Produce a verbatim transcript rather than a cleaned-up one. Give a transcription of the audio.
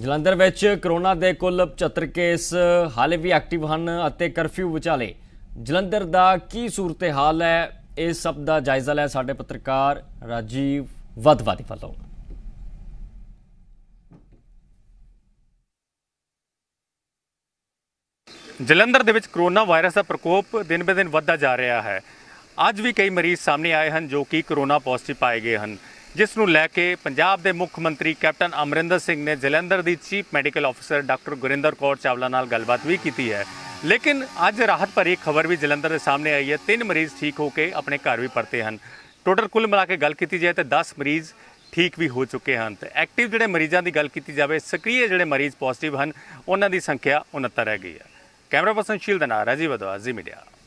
ਜਲੰਧਰ ਵਿੱਚ कोरोना के कुल पचहत्तर केस हाले भी एक्टिव हैं और करफ्यू विचाले जलंधर का की सूरत हाल है, इस सब का जायजा लिया साडे पत्रकार राजीव वाधवा दी वालों। जलंधर दे विच कोरोना वायरस का प्रकोप दिन ब दिन वधदा जा रहा है। अज भी कई मरीज सामने आए हैं जो कि कोरोना पॉजिटिव पाए गए हैं, जिस नूं लैके पंजाब दे मुख्य मंत्री कैप्टन अमरेंद्र सिंह ने जलंधर दी chief medical officer doctor Gurinder Kaur Chawla नाल गलबात भी की है। लेकिन अज राहत भरी खबर भी जलंधर दे सामने आई है, तीन मरीज ठीक होकर अपने घर भी परते हैं। टोटल कुल मिला के गल की जाए तो दस मरीज ठीक भी हो चुके हैं। तो एक्टिव जोड़े मरीजों की गल की जाए, सक्रिय जोड़े मरीज पॉजिटिव हैं, उन्होंने संख्या उनहत्तर रह गई है। कैमरा पर्सन शील राजीव वाधवा, जी मीडिया।